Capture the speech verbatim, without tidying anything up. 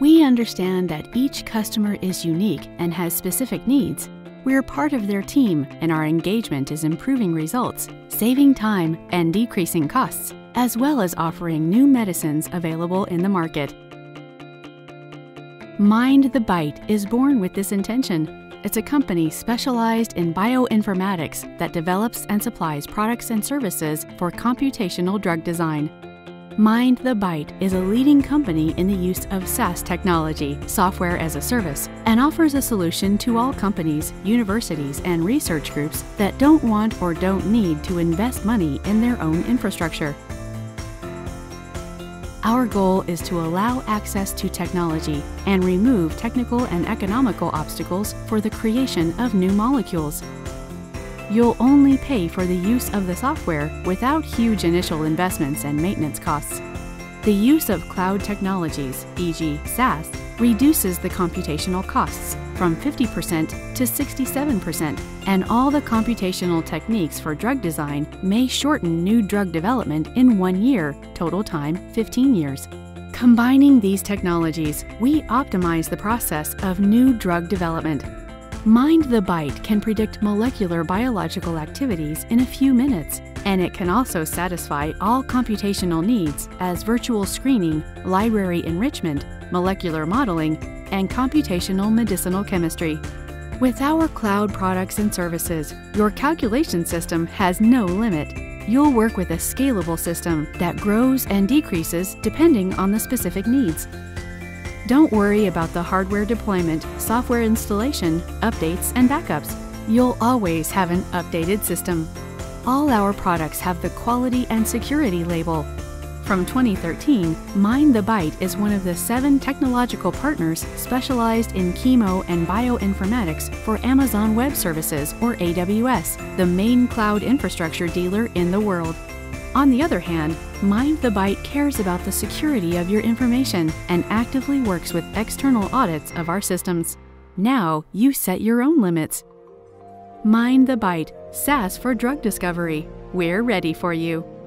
We understand that each customer is unique and has specific needs. We're part of their team, and our engagement is improving results, saving time, and decreasing costs, as well as offering new medicines available in the market. Mind the Byte is born with this intention. It's a company specialized in bioinformatics that develops and supplies products and services for computational drug design. Mind the Byte is a leading company in the use of SaaS technology, software as a service, and offers a solution to all companies, universities, and research groups that don't want or don't need to invest money in their own infrastructure. Our goal is to allow access to technology and remove technical and economical obstacles for the creation of new molecules. You'll only pay for the use of the software without huge initial investments and maintenance costs. The use of cloud technologies, for example SaaS, reduces the computational costs from fifty percent to sixty-seven percent, and all the computational techniques for drug design may shorten new drug development in one year, total time fifteen years. Combining these technologies, we optimize the process of new drug development. Mind the Byte can predict molecular biological activities in a few minutes, and it can also satisfy all computational needs as virtual screening, library enrichment, molecular modeling, and computational medicinal chemistry. With our cloud products and services, your calculation system has no limit. You'll work with a scalable system that grows and decreases depending on the specific needs. Don't worry about the hardware deployment, software installation, updates, and backups. You'll always have an updated system. All our products have the quality and security label. From twenty thirteen, Mind the Byte is one of the seven technological partners specialized in chemo and bioinformatics for Amazon Web Services, or A W S, the main cloud infrastructure dealer in the world. On the other hand, Mind the Byte cares about the security of your information and actively works with external audits of our systems. Now you set your own limits. Mind the Byte, SaaS for drug discovery. We're ready for you.